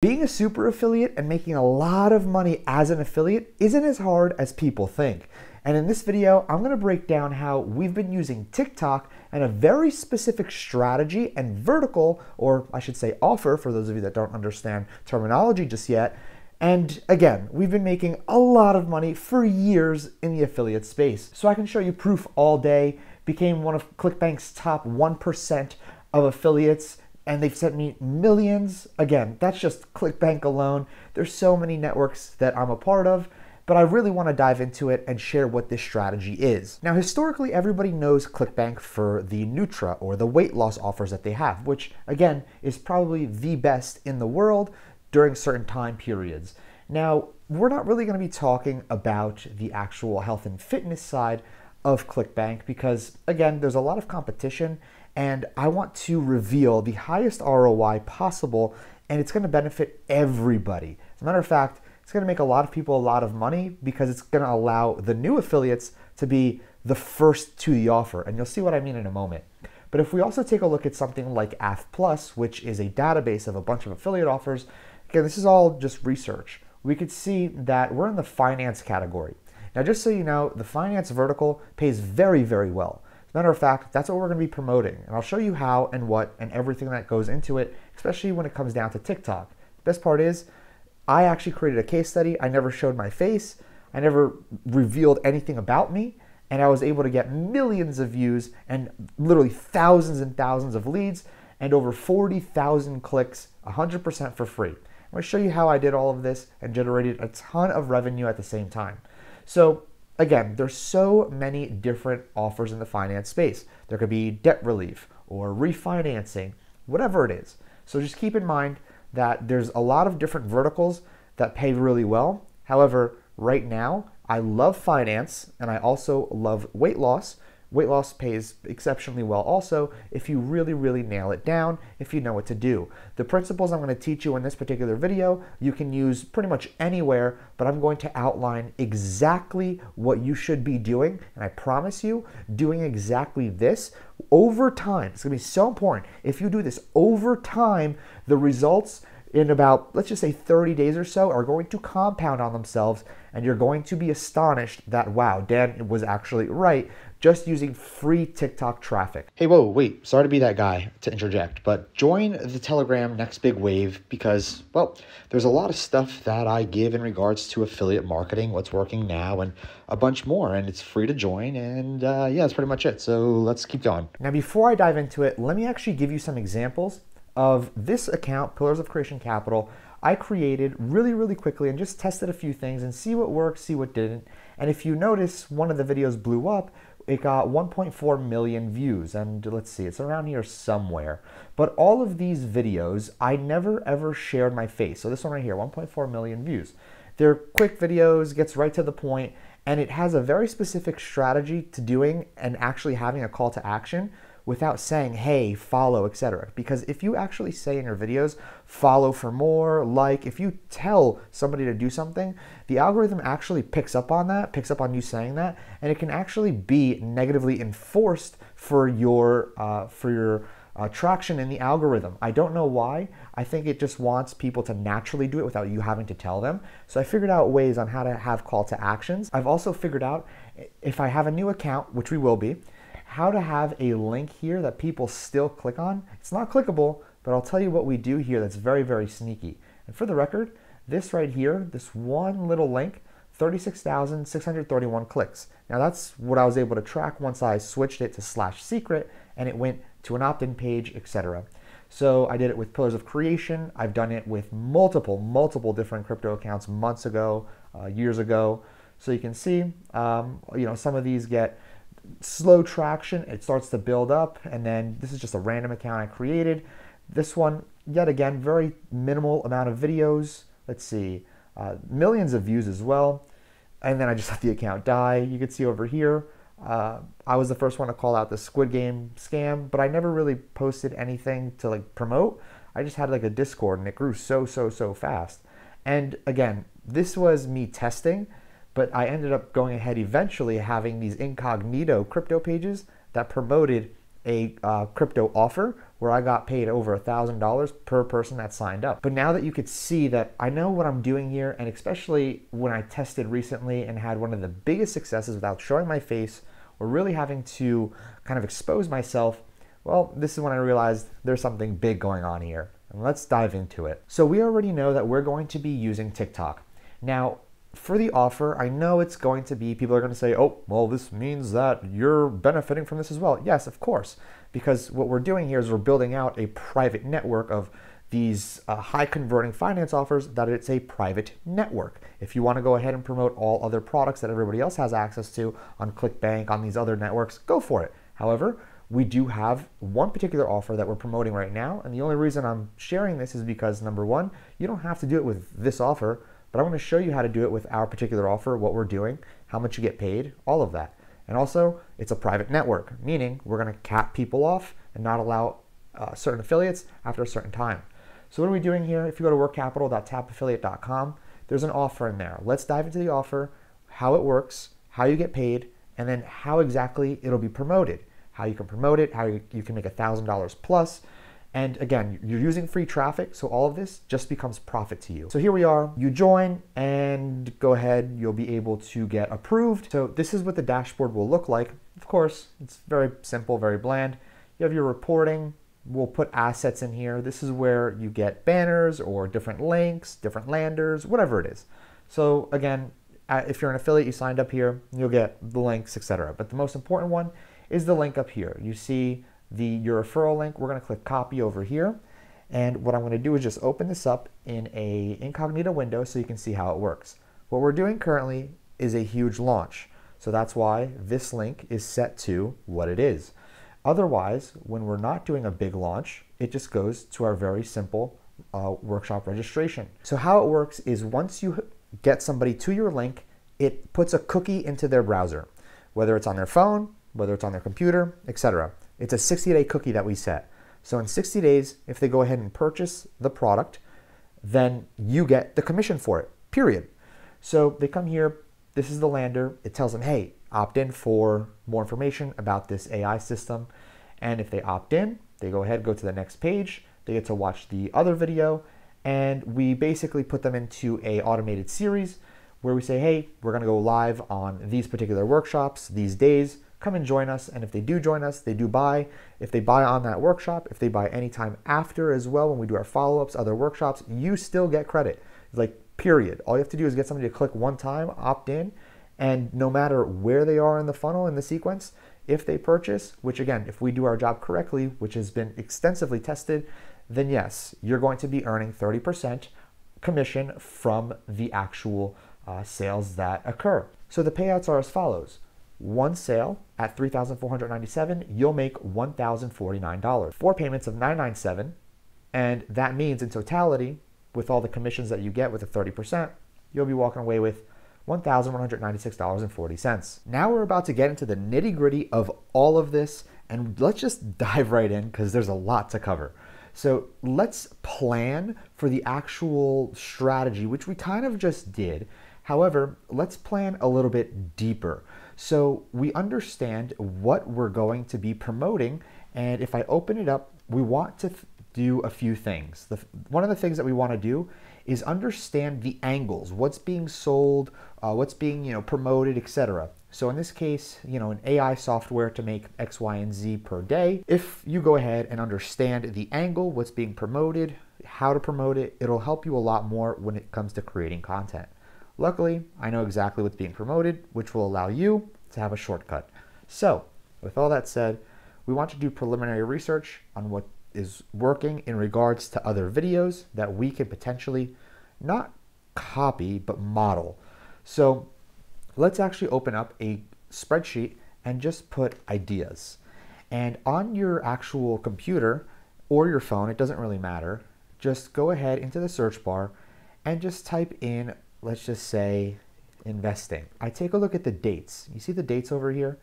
Being a super affiliate and making a lot of money as an affiliate isn't as hard as people think. And in this video, I'm gonna break down how we've been using TikTok and a very specific strategy and vertical, or I should say offer, for those of you that don't understand terminology just yet. And again, we've been making a lot of money for years in the affiliate space. So I can show you proof all day. Became one of ClickBank's top 1% of affiliates, and they've sent me millions. Again, that's just ClickBank alone. There's so many networks that I'm a part of, but I really wanna dive into it and share what this strategy is. Now, historically, everybody knows ClickBank for the Nutra or the weight loss offers that they have, which again, is probably the best in the world during certain time periods. Now, we're not really gonna be talking about the actual health and fitness side of ClickBank because again, there's a lot of competition and I want to reveal the highest ROI possible, and it's gonna benefit everybody. As a matter of fact, it's gonna make a lot of people a lot of money because it's gonna allow the new affiliates to be the first to the offer, and you'll see what I mean in a moment. But if we also take a look at something like Aff Plus, which is a database of a bunch of affiliate offers, again, this is all just research. We could see that we're in the finance category. Now, just so you know, the finance vertical pays very, very well. As a matter of fact, that's what we're gonna be promoting, and I'll show you how and what and everything that goes into it, especially when it comes down to TikTok. The best part is, I actually created a case study. I never showed my face. I never revealed anything about me, and I was able to get millions of views and literally thousands and thousands of leads and over 40,000 clicks, 100% for free. I'm gonna show you how I did all of this and generated a ton of revenue at the same time. So, again, there's so many different offers in the finance space. There could be debt relief or refinancing, whatever it is. So just keep in mind that there's a lot of different verticals that pay really well. However, right now, I love finance and I also love weight loss. Weight loss pays exceptionally well also if you really, really nail it down, if you know what to do. The principles I'm gonna teach you in this particular video, you can use pretty much anywhere, but I'm going to outline exactly what you should be doing, and I promise you, doing exactly this over time, it's gonna be so important. If you do this over time, the results in about, let's just say 30 days or so are going to compound on themselves, and you're going to be astonished that, wow, Dan was actually right, just using free TikTok traffic. Hey, whoa, wait, sorry to be that guy to interject, but join the Telegram Next Big Wave because, well, there's a lot of stuff that I give in regards to affiliate marketing, what's working now, and a bunch more, and it's free to join, and yeah, that's pretty much it, so let's keep going. Now, before I dive into it, let me actually give you some examples of this account, Pillars of Creation Capital, I created really, really quickly and just tested a few things and see what worked, see what didn't. And if you notice, one of the videos blew up, it got 1.4 million views. And let's see, it's around here somewhere. But all of these videos, I never ever shared my face. So this one right here, 1.4 million views. They're quick videos, gets right to the point, and it has a very specific strategy to doing and actually having a call to action without saying, hey, follow, etc. Because if you actually say in your videos, follow for more, like, if you tell somebody to do something, the algorithm actually picks up on that, picks up on you saying that, and it can actually be negatively enforced for your traction in the algorithm. I don't know why. I think it just wants people to naturally do it without you having to tell them. So I figured out ways on how to have call to actions. I've also figured out if I have a new account, which we will be, how to have a link here that people still click on. It's not clickable, but I'll tell you what we do here that's very, very sneaky. And for the record, this right here, this one little link, 36,631 clicks. Now that's what I was able to track once I switched it to /secret and it went to an opt-in page, etc. So I did it with Pillars of Creation. I've done it with multiple different crypto accounts months ago, years ago. So you can see, you know, some of these get slow traction, it starts to build up, and then this is just a random account I created. This one, yet again, very minimal amount of videos. Let's see, millions of views as well. And then I just let the account die. You can see over here, I was the first one to call out the Squid Game scam, but I never really posted anything to like promote. I just had like a Discord and it grew so fast. And again, this was me testing, but I ended up going ahead eventually having these incognito crypto pages that promoted a crypto offer where I got paid over $1,000 per person that signed up. But now that you could see that I know what I'm doing here, and especially when I tested recently and had one of the biggest successes without showing my face or really having to kind of expose myself, well, this is when I realized there's something big going on here. And let's dive into it. So we already know that we're going to be using TikTok. Now, for the offer, I know it's going to be, people are going to say, oh, well, this means that you're benefiting from this as well. Yes, of course, because what we're doing here is we're building out a private network of these high converting finance offers, that it's a private network. If you want to go ahead and promote all other products that everybody else has access to on ClickBank, on these other networks, go for it. However, we do have one particular offer that we're promoting right now. And the only reason I'm sharing this is because, number one, you don't have to do it with this offer, but I want to show you how to do it with our particular offer, what we're doing, how much you get paid, all of that. And also, it's a private network, meaning we're going to cap people off and not allow certain affiliates after a certain time. So what are we doing here? If you go to workcapital.tapaffiliate.com, there's an offer in there. Let's dive into the offer, how it works, how you get paid, and then how exactly it'll be promoted, how you can promote it, how you can make $1,000 plus. And again, you're using free traffic, so all of this just becomes profit to you. So here we are, you join and go ahead, you'll be able to get approved. So this is what the dashboard will look like. Of course, it's very simple, very bland. You have your reporting, we'll put assets in here. This is where you get banners or different links, different landers, whatever it is. So again, if you're an affiliate, you signed up here, you'll get the links, etc. But the most important one is the link up here. You see your referral link. We're going to click copy over here, and what I'm going to do is just open this up in a incognito window so you can see how it works. What we're doing currently is a huge launch, so that's why this link is set to what it is. Otherwise, when we're not doing a big launch, it just goes to our very simple workshop registration. So how it works is once you get somebody to your link, it puts a cookie into their browser, whether it's on their phone, whether it's on their computer, etc. It's a 60-day cookie that we set. So in 60 days, if they go ahead and purchase the product, then you get the commission for it, period. So they come here, this is the lander, it tells them, hey, opt in for more information about this AI system. And if they opt in, they go ahead, go to the next page, they get to watch the other video, and we basically put them into a automated series where we say, hey, we're gonna go live on these particular workshops, these days, come and join us. And if they do join us, they do buy. If they buy on that workshop, if they buy anytime after as well, when we do our follow-ups, other workshops, you still get credit. It's like, period. All you have to do is get somebody to click one time, opt in, and no matter where they are in the funnel, in the sequence, if they purchase, which again, if we do our job correctly, which has been extensively tested, then yes, you're going to be earning 30% commission from the actual sales that occur. So the payouts are as follows. One sale at $3,497, you'll make $1,049. 4 payments of $997, and that means in totality, with all the commissions that you get with the 30%, you'll be walking away with $1,196.40. Now we're about to get into the nitty-gritty of all of this, and let's just dive right in because there's a lot to cover. So let's plan for the actual strategy, which we kind of just did. However, let's plan a little bit deeper. So we understand what we're going to be promoting. And if I open it up, we want to do a few things. One of the things that we want to do is understand the angles, what's being sold, what's being promoted, etc. So in this case, an AI software to make X, Y, and Z per day. If you go ahead and understand the angle, what's being promoted, how to promote it, it'll help you a lot more when it comes to creating content. Luckily, I know exactly what's being promoted, which will allow you to have a shortcut. So, with all that said, we want to do preliminary research on what is working in regards to other videos that we can potentially not copy, but model. So, let's actually open up a spreadsheet and just put ideas. And on your actual computer or your phone, it doesn't really matter, just go ahead into the search bar and just type in, let's just say, investing. I take a look at the dates. You see the dates over here?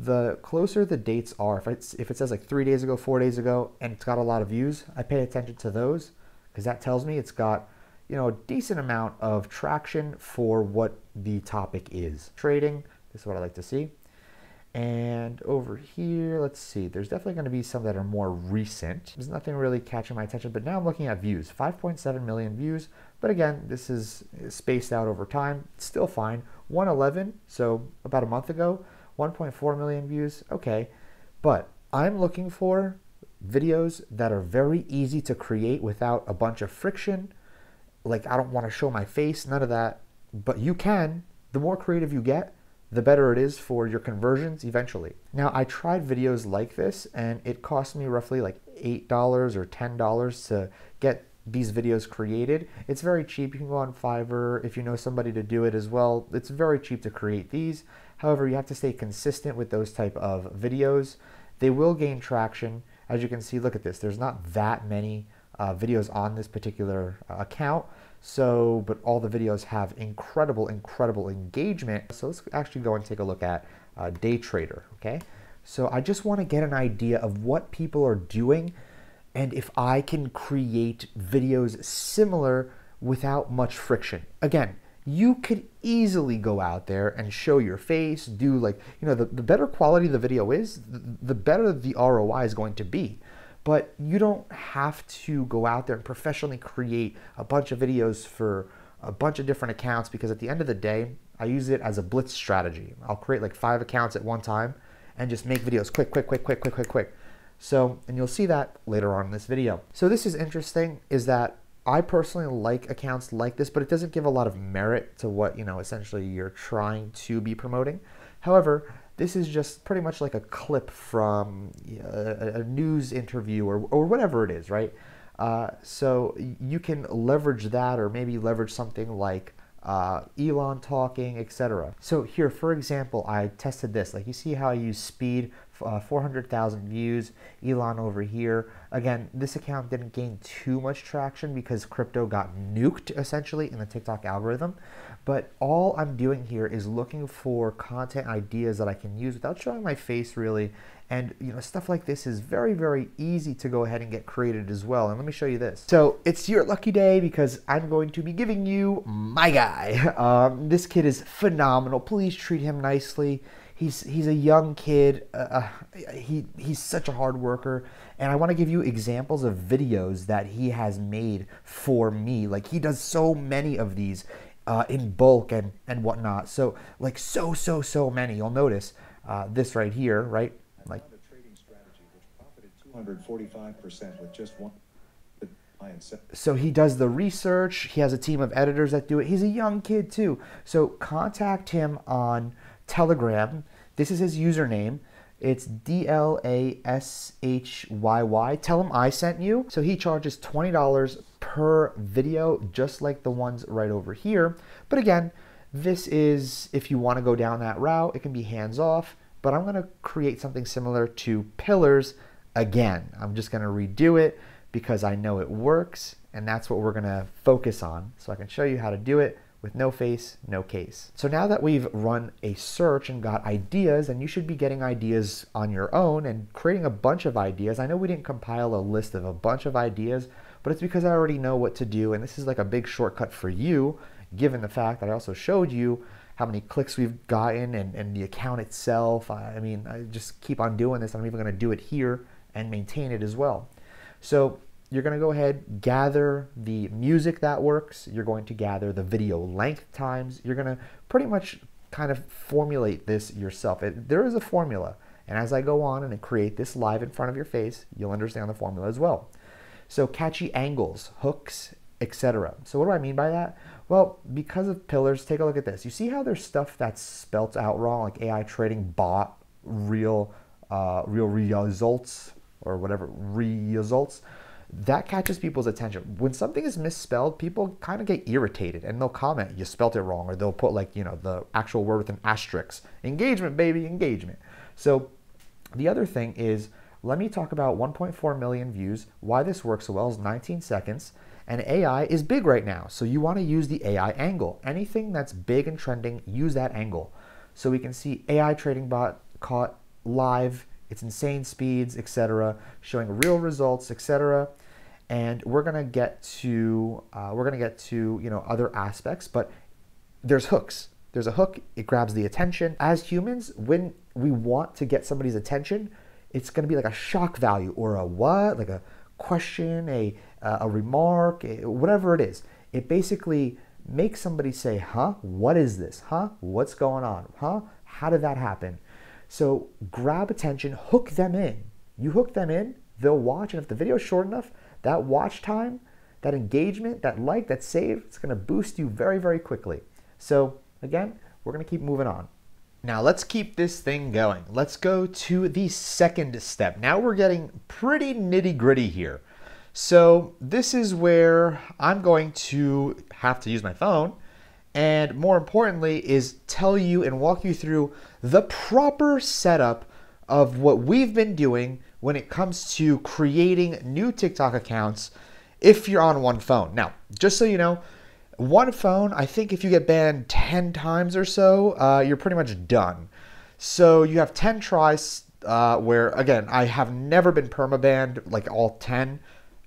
The closer the dates are, if it says like 3 days ago, 4 days ago, and it's got a lot of views, I pay attention to those because that tells me it's got a decent amount of traction for what the topic is. Trading, this is what I like to see. And over here, let's see, there's definitely going to be some that are more recent. There's nothing really catching my attention, but now I'm looking at views, 5.7 million views. But again, this is spaced out over time. It's still fine. 111, so about a month ago, 1.4 million views. Okay, but I'm looking for videos that are very easy to create without a bunch of friction. Like, I don't want to show my face, none of that, but you can. The more creative you get, the better it is for your conversions eventually. Now, I tried videos like this and it cost me roughly like $8 or $10 to get these videos created. It's very cheap. You can go on Fiverr if you know somebody to do it as well. It's very cheap to create these. However, you have to stay consistent with those type of videos. They will gain traction. As you can see, look at this. There's not that many videos on this particular account. So, but all the videos have incredible, incredible engagement. So let's actually go and take a look at Day Trader, okay? So I just want to get an idea of what people are doing and if I can create videos similar without much friction. Again, you could easily go out there and show your face, do like, you know, the better quality the video is, the better the ROI is going to be. But you don't have to go out there and professionally create a bunch of videos for a bunch of different accounts, because at the end of the day, I use it as a blitz strategy. I'll create like 5 accounts at one time and just make videos quick, quick, quick, quick, quick, quick, quick. So, and you'll see that later on in this video. So this is interesting, is that I personally like accounts like this, but it doesn't give a lot of merit to what, you know, essentially you're trying to be promoting. However, this is just pretty much like a clip from a news interview or whatever it is, right? So you can leverage that, or maybe leverage something like Elon talking, etc. So here, for example, I tested this. Like, you see how I use speed, 400,000 views, Elon over here. Again, this account didn't gain too much traction because crypto got nuked essentially in the TikTok algorithm. But all I'm doing here is looking for content ideas that I can use without showing my face really. And, you know, stuff like this is very, very easy to go ahead and get created as well. And let me show you this. So it's your lucky day because I'm going to be giving you my guy. This kid is phenomenal. Please treat him nicely. He's a young kid. He's such a hard worker. And I want to give you examples of videos that he has made for me. Like, he does so many of these. In bulk and whatnot. So like so many. You'll notice this right here, right? Like a trading strategy which profited 245% with just one. So he does the research. He has a team of editors that do it. He's a young kid too. So contact him on Telegram. This is his username. It's DLASHYY. Tell him I sent you. So he charges $20 per video, just like the ones right over here. But again, this is, if you want to go down that route, it can be hands-off, but I'm going to create something similar to Pillars again. I'm just going to redo it because I know it works, and that's what we're going to focus on. So I can show you how to do it with no face, no case. So now that we've run a search and got ideas, and you should be getting ideas on your own and creating a bunch of ideas. I know we didn't compile a list of a bunch of ideas, but it's because I already know what to do, and this is like a big shortcut for you, given the fact that I also showed you how many clicks we've gotten and the account itself. I mean, I just keep on doing this. I'm even gonna do it here and maintain it as well. So you're going to go ahead, gather the music that works. You're going to gather the video length times. You're going to pretty much kind of formulate this yourself. There is a formula. And as I go on and create this live in front of your face, you'll understand the formula as well. So catchy angles, hooks, etc. So what do I mean by that? Well, because of Pillars, take a look at this. You see how there's stuff that's spelt out wrong, like AI trading bot, real results, or whatever, results. That catches people's attention. When something is misspelled, people kind of get irritated and they'll comment, you spelt it wrong, or they'll put like, you know, the actual word with an asterisk. Engagement, baby, engagement. So the other thing is, let me talk about 1.4 million views. Why this works so well is 19 seconds. And AI is big right now. So you want to use the AI angle. Anything that's big and trending, use that angle. So we can see AI trading bot caught live. It's insane speeds, etc., showing real results, etc. And we're gonna get to you know, other aspects, but there's hooks. There's a hook. It grabs the attention. As humans, when we want to get somebody's attention, it's going to be like a shock value or a what, like a question, a remark, whatever it is. It basically makes somebody say, huh, what is this? Huh, what's going on? Huh, how did that happen? So grab attention, hook them in. You hook them in, they'll watch, and if the video is short enough, that watch time, that engagement, that like, that save, it's going to boost you very, very quickly. So again, we're going to keep moving on. Now let's keep this thing going. Let's go to the second step. Now we're getting pretty nitty gritty here. So this is where I'm going to have to use my phone, and more importantly is tell you and walk you through the proper setup of what we've been doing when it comes to creating new TikTok accounts if you're on one phone. Now, just so you know, one phone, I think if you get banned 10 times or so, you're pretty much done. So you have 10 tries where, again, I have never been permabanned, like all 10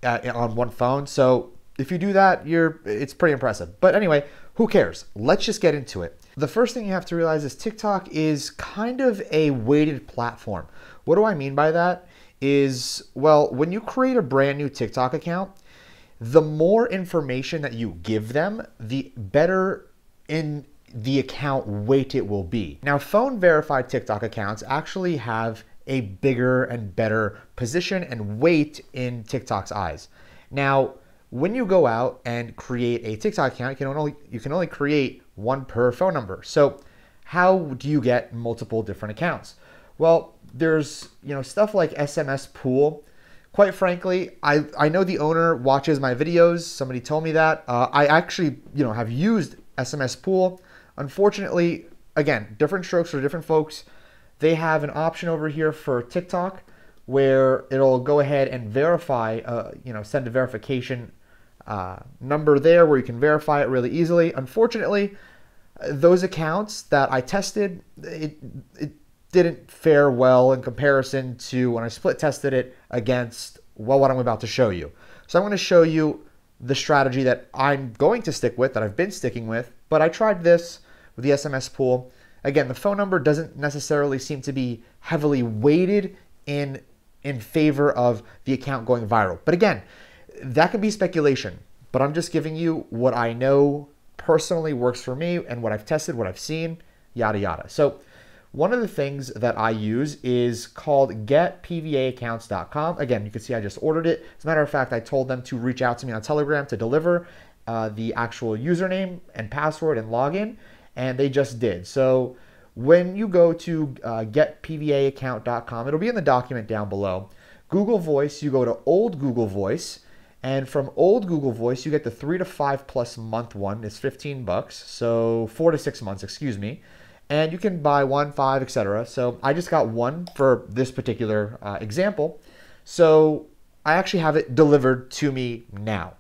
on one phone. So if you do that, it's pretty impressive. But anyway, who cares? Let's just get into it. The first thing you have to realize is TikTok is kind of a weighted platform. What do I mean by that? Is, well, when you create a brand new TikTok account, the more information that you give them, the better in the account weight it will be. Now, phone verified TikTok accounts actually have a bigger and better position and weight in TikTok's eyes. Now, when you go out and create a TikTok account, you can only create one per phone number. So how do you get multiple different accounts? Well, there's, you know, stuff like SMS pool. Quite frankly, I know the owner watches my videos. Somebody told me that. I actually, you know, have used SMS pool. Unfortunately, again, different strokes for different folks. They have an option over here for TikTok where it'll go ahead and verify, you know, send a verification number there where you can verify it really easily. Unfortunately, those accounts that I tested, it didn't fare well in comparison to when I split tested it against, well, what I'm about to show you. So I'm going to show you the strategy that I'm going to stick with, that I've been sticking with, but I tried this with the SMS pool. Again, the phone number doesn't necessarily seem to be heavily weighted in favor of the account going viral. But again, that could be speculation, but I'm just giving you what I know personally works for me and what I've tested, what I've seen, yada, yada. So one of the things that I use is called GetPVAaccounts.com. Again, you can see I just ordered it. As a matter of fact, I told them to reach out to me on Telegram to deliver the actual username and password and login, and they just did. So when you go to GetPVAaccount.com, it'll be in the document down below. Google Voice, you go to old Google Voice, and from old Google Voice, you get the 3 to 5 plus month one. It's 15 bucks, so 4 to 6 months, excuse me. And you can buy 1, 5, etc. So I just got one for this particular example. So I actually have it delivered to me now.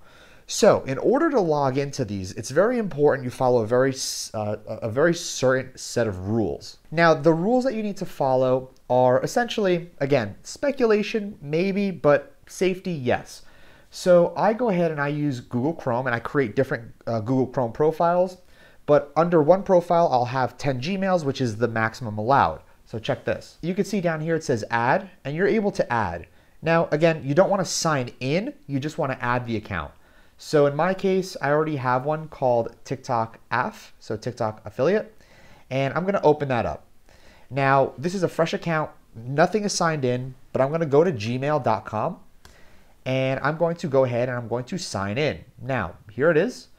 So in order to log into these, it's very important you follow a very certain set of rules. Now, the rules that you need to follow are essentially, again, speculation maybe, but safety, yes. So I go ahead and I use Google Chrome, and I create different Google Chrome profiles. But under one profile, I'll have 10 Gmails, which is the maximum allowed. So check this. You can see down here, it says add, and you're able to add. Now, again, you don't want to sign in. You just want to add the account. So in my case, I already have one called TikTok Aff, so TikTok Affiliate, and I'm going to open that up. Now, this is a fresh account. Nothing is signed in, but I'm going to go to gmail.com, and I'm going to go ahead and I'm going to sign in. Now, here it is.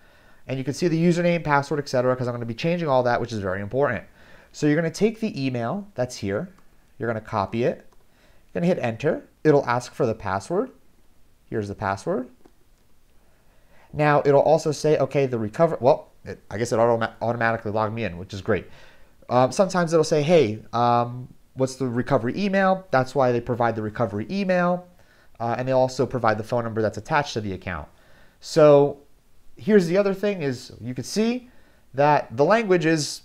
And you can see the username, password, etc., because I'm going to be changing all that, which is very important. So you're going to take the email that's here. You're going to copy it. You're going to hit enter. It'll ask for the password. Here's the password. Now it'll also say, okay, the recover. Well, I guess it automatically logged me in, which is great. Sometimes it'll say, hey, what's the recovery email? That's why they provide the recovery email, and they also provide the phone number that's attached to the account. So here's the other thing is you can see that the language is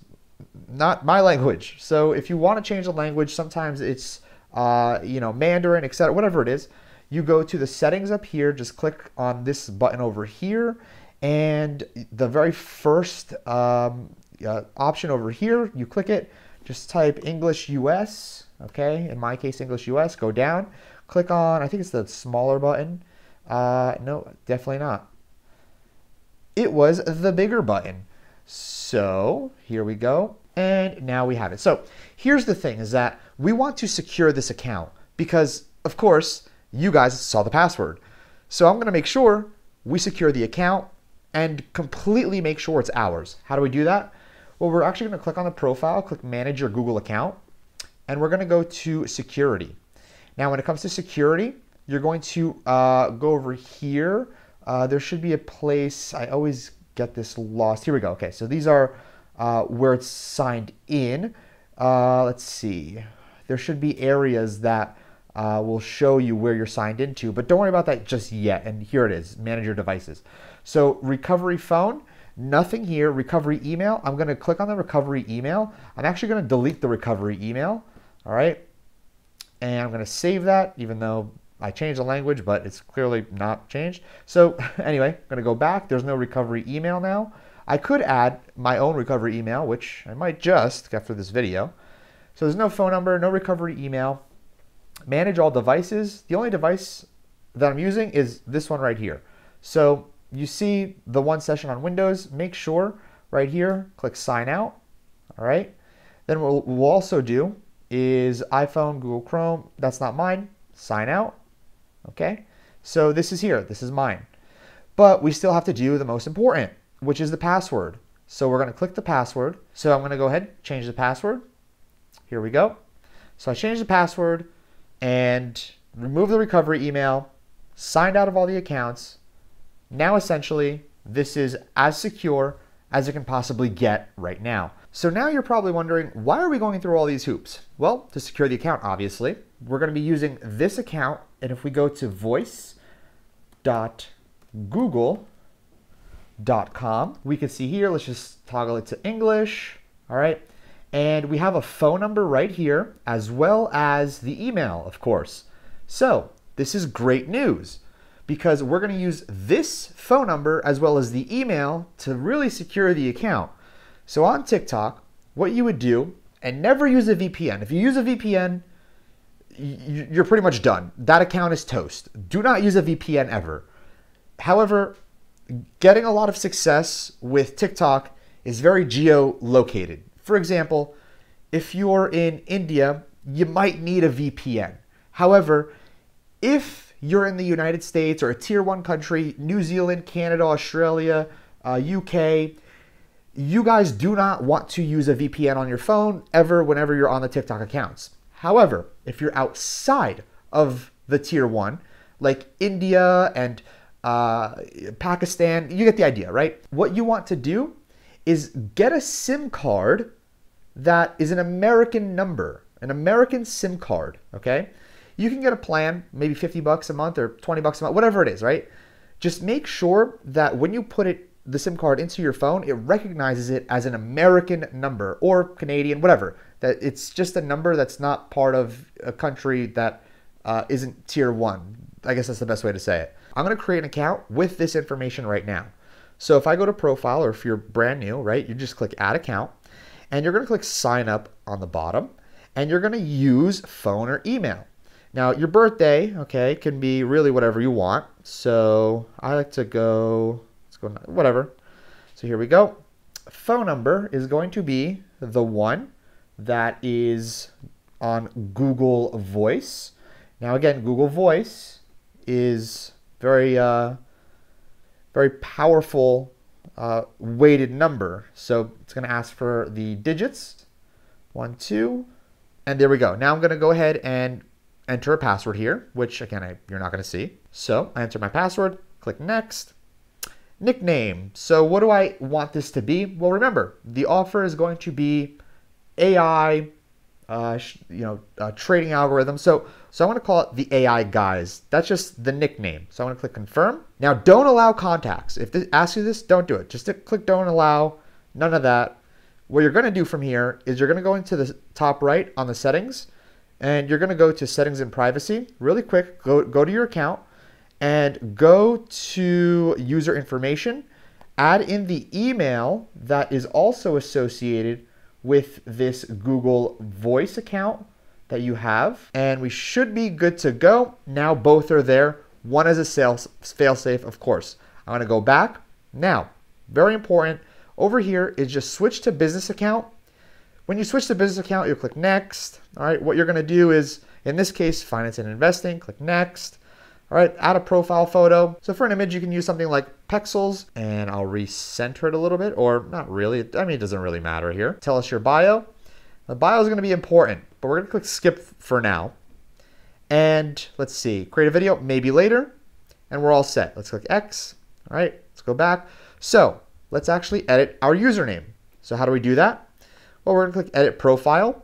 not my language. So if you want to change the language, sometimes it's, you know, Mandarin, etc., whatever it is, you go to the settings up here, just click on this button over here. And the very first option over here, you click it, just type English US, okay, in my case English US, go down, click on, I think it's the smaller button, no, definitely not. It was the bigger button. So here we go, and now we have it. So here's the thing, is that we want to secure this account because of course you guys saw the password. So I'm gonna make sure we secure the account and completely make sure it's ours. How do we do that? Well, we're actually gonna click on the profile, click manage your Google account, and we're gonna go to security. Now when it comes to security, you're going to go over here. There should be a place, I always get this lost. Here we go. Okay, so these are where it's signed in. Let's see. There should be areas that will show you where you're signed into, but don't worry about that just yet. And here it is, manage your devices. So recovery phone, nothing here. Recovery email, I'm going to click on the recovery email. I'm actually going to delete the recovery email. All right. And I'm going to save that, even though I changed the language, but it's clearly not changed. So anyway, I'm going to go back. There's no recovery email now. I could add my own recovery email, which I might just after this video. So there's no phone number, no recovery email. Manage all devices. The only device that I'm using is this one right here. So you see the one session on Windows. Make sure right here, click sign out. All right. Then what we'll also do is iPhone, Google Chrome. That's not mine. Sign out. Okay, so this is here, this is mine, but we still have to do the most important, which is the password. So we're going to click the password. So I'm going to go ahead, change the password. Here we go. So I changed the password and remove the recovery email, signed out of all the accounts. Now, essentially, this is as secure as it can possibly get right now. So now you're probably wondering, why are we going through all these hoops? Well, to secure the account, obviously. We're going to be using this account, and if we go to voice.google.com, we can see here, let's just toggle it to English, all right? And we have a phone number right here, as well as the email, of course. So this is great news, because we're going to use this phone number as well as the email to really secure the account. So on TikTok, what you would do, and never use a VPN. If you use a VPN, you're pretty much done. That account is toast. Do not use a VPN ever. However, getting a lot of success with TikTok is very geo-located. For example, if you're in India, you might need a VPN. However, if you're in the United States or a tier 1 country, New Zealand, Canada, Australia, UK, you guys do not want to use a VPN on your phone ever whenever you're on the TikTok accounts. However, if you're outside of the tier 1, like India and Pakistan, you get the idea, right? What you want to do is get a SIM card that is an American number, an American SIM card, okay? You can get a plan, maybe 50 bucks a month or 20 bucks a month, whatever it is, right? Just make sure that when you put it the SIM card into your phone, it recognizes it as an American number or Canadian, whatever. That it's just a number that's not part of a country that isn't tier 1. I guess that's the best way to say it. I'm going to create an account with this information right now. So if I go to profile, or if you're brand new, right, you just click add account, and you're going to click sign up on the bottom, and you're going to use phone or email. Now your birthday, okay, can be really whatever you want. So I like to go, whatever. So here we go. Phone number is going to be the one that is on Google Voice. Now again, Google Voice is very, very powerful weighted number. So it's going to ask for the digits, 1, 2, and there we go. Now I'm going to go ahead and enter a password here, which again, you're not going to see. So I enter my password, click next. Nickname. So what do I want this to be? Well, remember, the offer is going to be AI, trading algorithm. So I'm going to call it the AI guys. That's just the nickname. So I'm going to click confirm. Now, don't allow contacts. If they ask you this, don't do it. Just click don't allow, none of that. What you're going to do from here is you're going to go into the top right on the settings, and you're going to go to settings and privacy. Really quick, go to your account, and go to user information, add in the email that is also associated with this Google Voice account that you have, and we should be good to go. Now both are there. One is a sales failsafe, of course. I'm gonna go back. Now, very important, over here is just switch to business account. When you switch to business account, you'll click next. All right, what you're gonna do is, in this case, finance and investing, click next. All right, add a profile photo. So for an image, you can use something like pixels, and I'll recenter it a little bit, or not really, I mean, it doesn't really matter here. Tell us your bio. The bio is gonna be important, but we're gonna click skip for now. And let's see, create a video, maybe later, and we're all set. Let's click X, all right, let's go back. So let's actually edit our username. So how do we do that? Well, we're gonna click edit profile.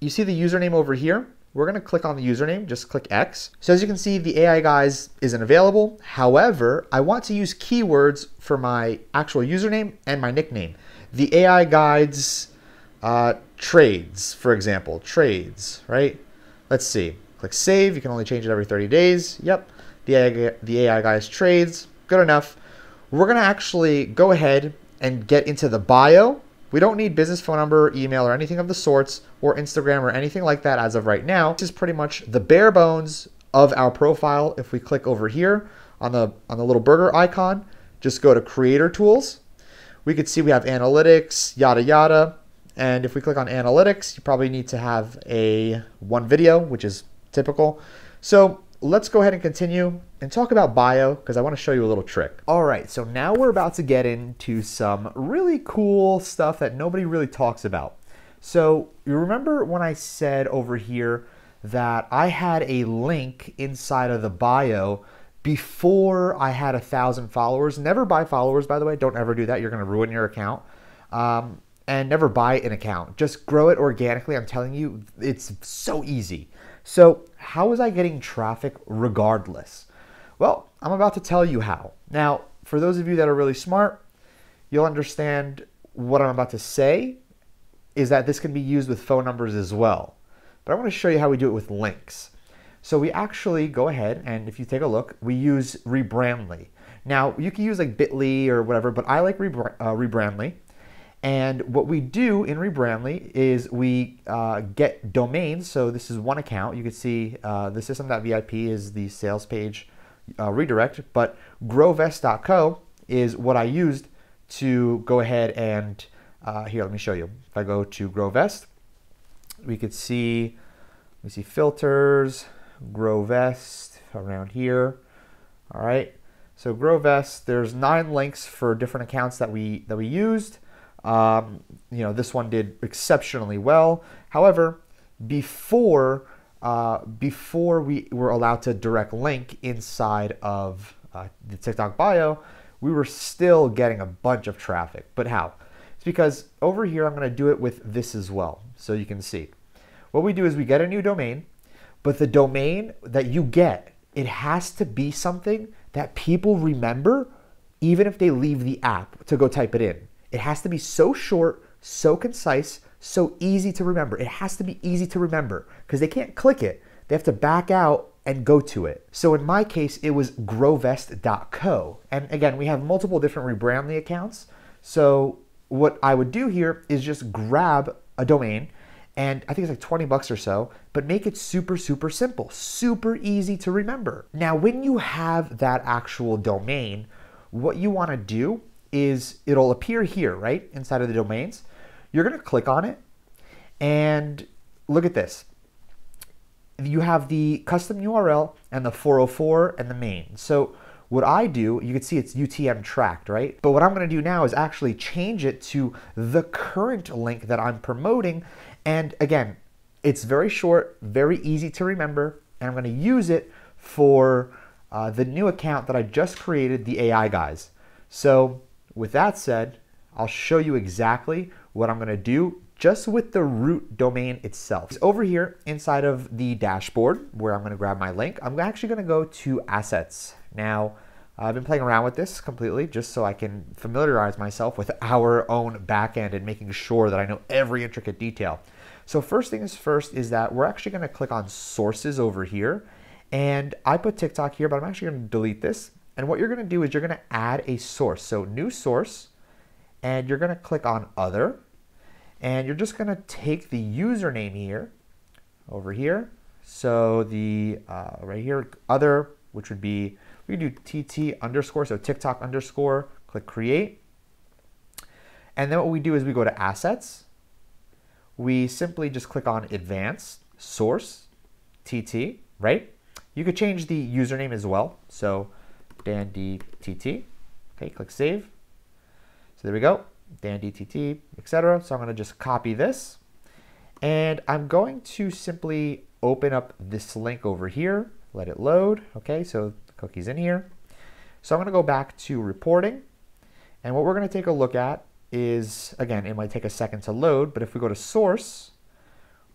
You see the username over here. We're gonna click on the username, just click X. So as you can see, the AI guys isn't available. However, I want to use keywords for my actual username and my nickname. The AI guides trades, for example, trades, right? Let's see, click save. You can only change it every 30 days. Yep, the AI guys trades, good enough. We're gonna actually go ahead and get into the bio. We don't need business phone number or email or anything of the sorts, or Instagram or anything like that as of right now. This is pretty much the bare bones of our profile. If we click over here on the little burger icon, just go to creator tools. We could see we have analytics, yada, yada. And if we click on analytics, you probably need to have one video, which is typical. So let's go ahead and continue and talk about bio, because I want to show you a little trick. All right, so now we're about to get into some really cool stuff that nobody really talks about. So you remember when I said over here that I had a link inside of the bio before I had 1,000 followers? Never buy followers, by the way. Don't ever do that. You're going to ruin your account. And never buy an account. Just grow it organically. I'm telling you, it's so easy. So how was I getting traffic regardless? Well, I'm about to tell you how. Now, for those of you that are really smart, you'll understand what I'm about to say is that this can be used with phone numbers as well. But I want to show you how we do it with links. So we actually go ahead, and if you take a look, we use Rebrandly. Now, you can use like Bitly or whatever, but I like Rebrandly. And what we do in Rebrandly is we get domains. So this is one account. You can see the system.vip is the sales page redirect, but growvest.co is what I used to go ahead and here, let me show you. If I go to Growvest, we see filters, Growvest around here. All right, so Growvest, there's 9 links for different accounts that we used. You know, this one did exceptionally well. However, before we were allowed to direct link inside of the TikTok bio, we were still getting a bunch of traffic. But how? It's because over here, I'm going to do it with this as well. So you can see what we do is we get a new domain, but the domain that you get, it has to be something that people remember, even if they leave the app to go type it in. It has to be so short, so concise, so easy to remember. It has to be easy to remember because they can't click it. They have to back out and go to it. So in my case, it was growvest.co. And again, we have multiple different Rebrandly accounts. So what I would do here is just grab a domain, and I think it's like 20 bucks or so, but make it super, super simple, super easy to remember. Now, when you have that actual domain, what you wanna do is it'll appear here, right? Inside of the domains. You're gonna click on it and look at this. You have the custom URL and the 404 and the main. So what I do, you can see it's UTM tracked, right? But what I'm gonna do now is actually change it to the current link that I'm promoting. And again, it's very short, very easy to remember, and I'm gonna use it for the new account that I just created, the AI guys. So, with that said, I'll show you exactly what I'm gonna do just with the root domain itself. It's over here inside of the dashboard where I'm gonna grab my link. I'm actually gonna go to assets. Now, I've been playing around with this completely just so I can familiarize myself with our own backend and making sure that I know every intricate detail. So first things first is that we're actually gonna click on sources over here. And I put TikTok here, but I'm actually gonna delete this. And what you're gonna do is you're gonna add a source. So new source, and you're gonna click on other, And you're just gonna take the username here, over here. So the, right here, other, which would be, we do TT_, so TikTok_, click create. And then what we do is we go to assets. We simply just click on advanced, source, TT, right? You could change the username as well. So DandyTT, okay, click save. So there we go, DandyTT, etc. So I'm gonna just copy this. And I'm going to simply open up this link over here, let it load, okay, so the cookie's in here. So I'm gonna go back to reporting. And what we're gonna take a look at is, again, it might take a second to load, but if we go to source,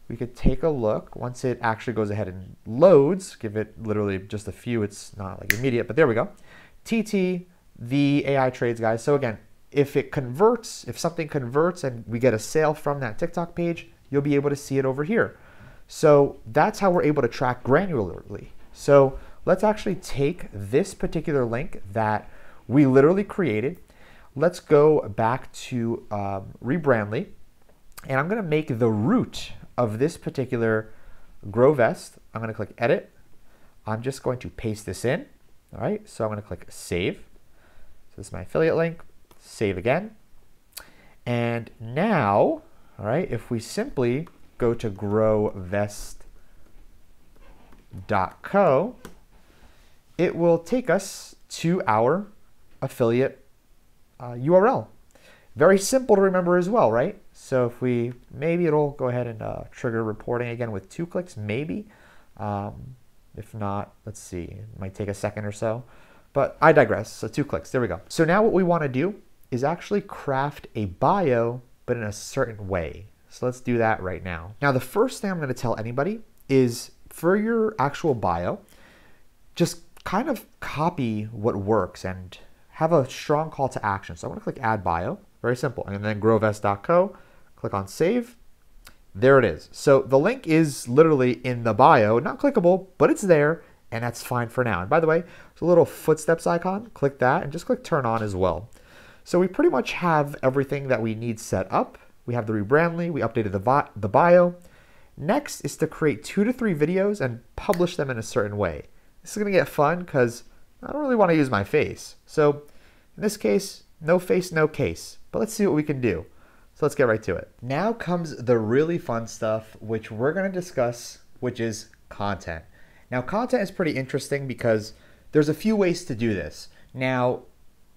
we could take a look once it actually goes ahead and loads, give it literally just a few, it's not like immediate, but there we go. TT, the AI trades, guys. So again, if it converts, if something converts and we get a sale from that TikTok page, you'll be able to see it over here. So that's how we're able to track granularly. So let's actually take this particular link that we literally created. Let's go back to Rebrandly, and I'm gonna make the root of this particular GrowVest. I'm gonna click edit. I'm just going to paste this in. All right, so I'm gonna click save. So this is my affiliate link, save again. And now, all right, if we simply go to growvest.co, it will take us to our affiliate URL. Very simple to remember as well, right? So if we, maybe it'll go ahead and trigger reporting again with 2 clicks, maybe. If not, let's see, it might take a second or so, but I digress. So 2 clicks, there we go. So now what we wanna do is actually craft a bio, but in a certain way. So let's do that right now. Now, the first thing I'm gonna tell anybody is for your actual bio, just kind of copy what works and have a strong call to action. So I'm gonna click add bio, very simple, and then growvest.co. Click on save, there it is. So the link is literally in the bio, not clickable, but it's there, and that's fine for now. And by the way, there's a little footsteps icon, click that, and just click turn on as well. So we pretty much have everything that we need set up. We have the Rebrandly, we updated the bio. Next is to create 2 to 3 videos and publish them in a certain way. This is gonna get fun, because I don't really wanna use my face. So in this case, no face, no case, but let's see what we can do. So let's get right to it. Now comes the really fun stuff, which we're gonna discuss, which is content. Now, content is pretty interesting because there's a few ways to do this. Now,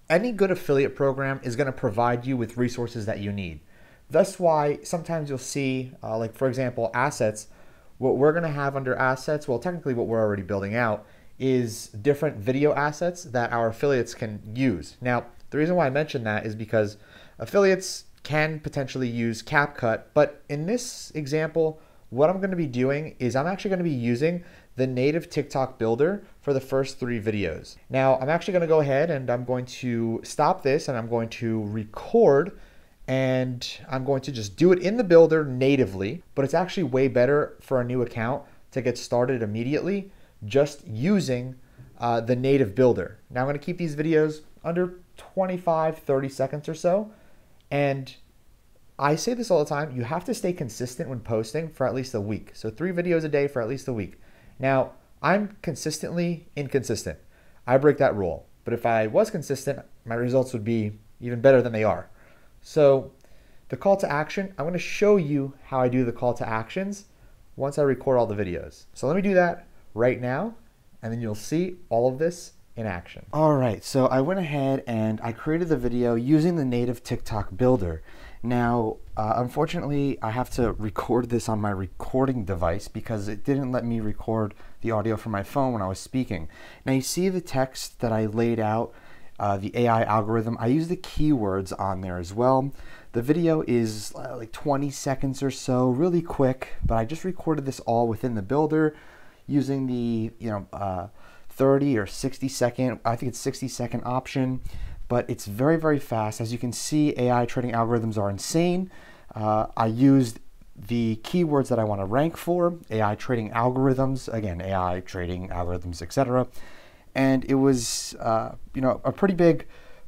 any good affiliate program is gonna provide you with resources that you need. That's why sometimes you'll see, like for example, assets. What we're gonna have under assets, well, technically what we're already building out is different video assets that our affiliates can use. Now, the reason why I mention that is because affiliates can potentially use CapCut, but in this example, what I'm gonna be doing is I'm actually gonna be using the native TikTok builder for the first 3 videos. Now, I'm actually gonna go ahead and I'm going to stop this and I'm going to record, and I'm going to just do it in the builder natively, but it's actually way better for a new account to get started immediately just using the native builder. Now, I'm gonna keep these videos under 25, 30 seconds or so. And I say this all the time, you have to stay consistent when posting for at least a week. So 3 videos a day for at least a week. Now, I'm consistently inconsistent. I break that rule. But if I was consistent, my results would be even better than they are. So the call to action, I'm gonna show you how I do the call to actions once I record all the videos. So let me do that right now, and then you'll see all of this in action. All right, so I went ahead and I created the video using the native TikTok builder. Now, unfortunately, I have to record this on my recording device because it didn't let me record the audio from my phone when I was speaking. Now, you see the text that I laid out, the AI algorithm. I use the keywords on there as well. The video is like 20 seconds or so, really quick, but I just recorded this all within the builder using the, 30 or 60 second, I think it's 60 second option, but it's very, very fast. As you can see, AI trading algorithms are insane. I used the keywords that I want to rank for, AI trading algorithms, again, AI trading algorithms, etc. And it was, a pretty big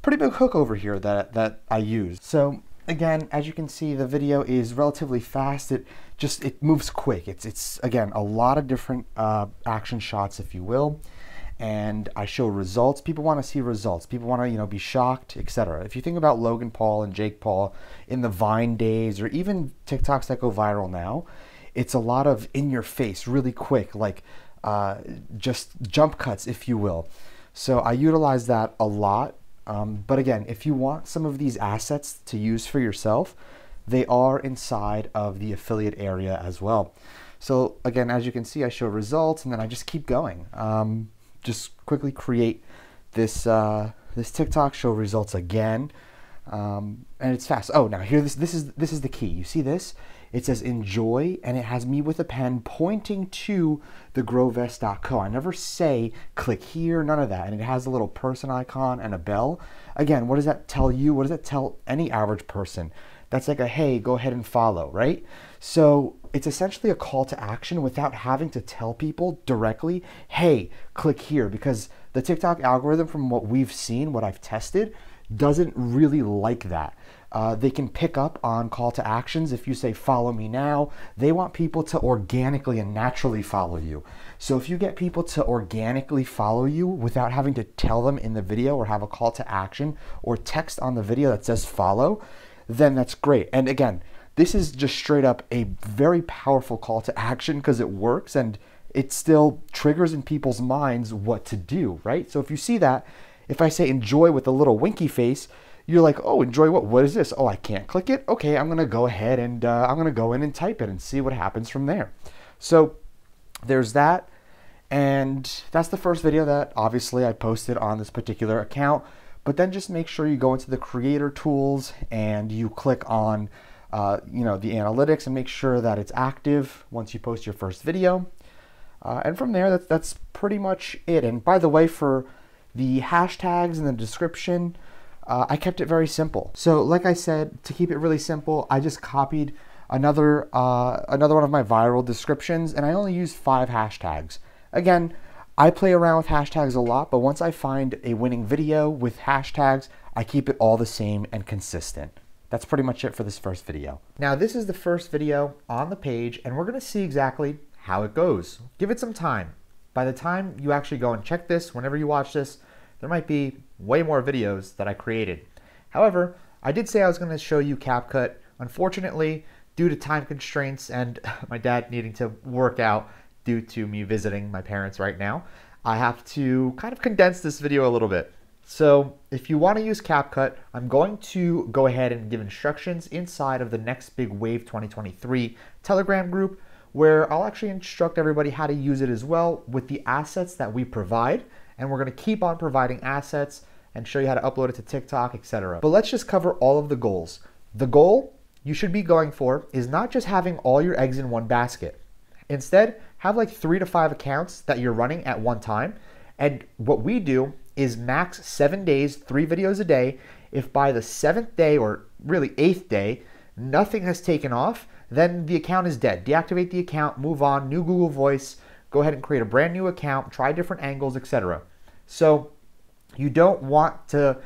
hook over here that I used. So Again, as you can see, the video is relatively fast. It moves quick. It's again, a lot of different action shots, if you will. And I show results. People want to see results. People want to, you know, be shocked, etc. If you think about Logan Paul and Jake Paul in the Vine days, or even TikToks that go viral now, it's a lot of in your face, really quick, like just jump cuts, if you will. So I utilize that a lot. But again, if you want some of these assets to use for yourself, they are inside of the affiliate area as well. So again, as you can see, I show results and then I just keep going. Just quickly create this this TikTok, show results again, and it's fast. Oh, now here this is the key. You see this? It says enjoy, and it has me with a pen pointing to the growvest.co. I never say click here, none of that, and it has a little person icon and a bell. Again, what does that tell you? What does that tell any average person? That's like a hey, go ahead and follow, right? So it's essentially a call to action without having to tell people directly, hey, click here, because the TikTok algorithm, from what we've seen, what I've tested, doesn't really like that. They can pick up on call to actions. If you say follow me now, they want people to organically and naturally follow you. So if you get people to organically follow you without having to tell them in the video or have a call to action or text on the video that says follow, then that's great. And again, this is just straight up a very powerful call to action because it works and it still triggers in people's minds what to do, right? So if you see that, if I say enjoy with a little winky face, you're like, oh, enjoy what? What is this? Oh, I can't click it? Okay, I'm gonna go ahead and I'm gonna go in and type it and see what happens from there. So there's that. And that's the first video that obviously I posted on this particular account. But then just make sure you go into the creator tools and you click on you know, the analytics, and make sure that it's active once you post your first video. And from there, that's pretty much it. And by the way, for the hashtags and the description, I kept it very simple. So like I said, to keep it really simple, I just copied another one of my viral descriptions, and I only used 5 hashtags. Again, I play around with hashtags a lot, but once I find a winning video with hashtags, I keep it all the same and consistent. That's pretty much it for this first video. Now, this is the first video on the page, and we're gonna see exactly how it goes. Give it some time. By the time you actually go and check this, whenever you watch this, there might be way more videos that I created. However, I did say I was gonna show you CapCut. Unfortunately, due to time constraints and my dad needing to work out due to me visiting my parents right now, I have to kind of condense this video a little bit. So if you want to use CapCut, I'm going to go ahead and give instructions inside of the Next Big Wave 2023 Telegram group, where I'll actually instruct everybody how to use it as well with the assets that we provide. And we're going to keep on providing assets and show you how to upload it to TikTok, etc. But let's just cover all of the goals. The goal you should be going for is not just having all your eggs in one basket. Instead, have like 3 to 5 accounts that you're running at one time. And what we do is max 7 days, 3 videos a day. If by the 7th day, or really 8th day, nothing has taken off, then the account is dead. Deactivate the account, move on, new Google Voice, go ahead and create a brand new account, try different angles, etc. So you don't want to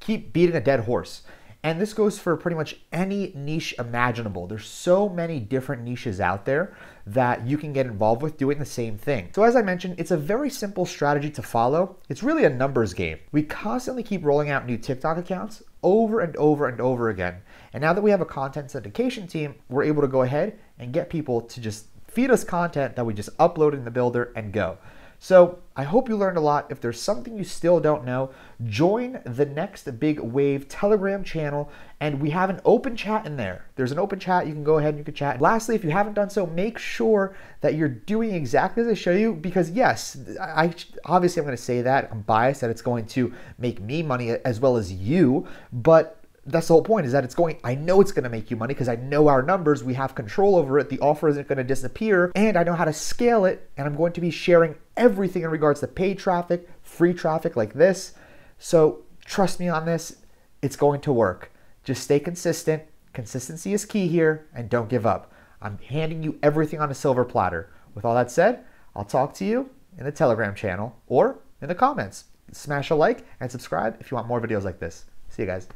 keep beating a dead horse. And this goes for pretty much any niche imaginable. There's so many different niches out there that you can get involved with doing the same thing. So as I mentioned, it's a very simple strategy to follow. It's really a numbers game. We constantly keep rolling out new TikTok accounts over and over and over again. And now that we have a content syndication team, we're able to go ahead and get people to just feed us content that we just upload in the builder and go. So I hope you learned a lot. If there's something you still don't know, join the Next Big Wave Telegram channel, and we have an open chat in there. There's an open chat. You can go ahead and you can chat. And lastly, if you haven't done so, make sure that you're doing exactly as I show you, because yes, I obviously I'm going to say that. I'm biased that it's going to make me money as well as you, but that's the whole point, is that I know it's gonna make you money because I know our numbers, we have control over it, the offer isn't gonna disappear, and I know how to scale it, and I'm going to be sharing everything in regards to paid traffic, free traffic like this. So trust me on this, it's going to work. Just stay consistent. Consistency is key here, and don't give up. I'm handing you everything on a silver platter. With all that said, I'll talk to you in the Telegram channel or in the comments. Smash a like and subscribe if you want more videos like this. See you guys.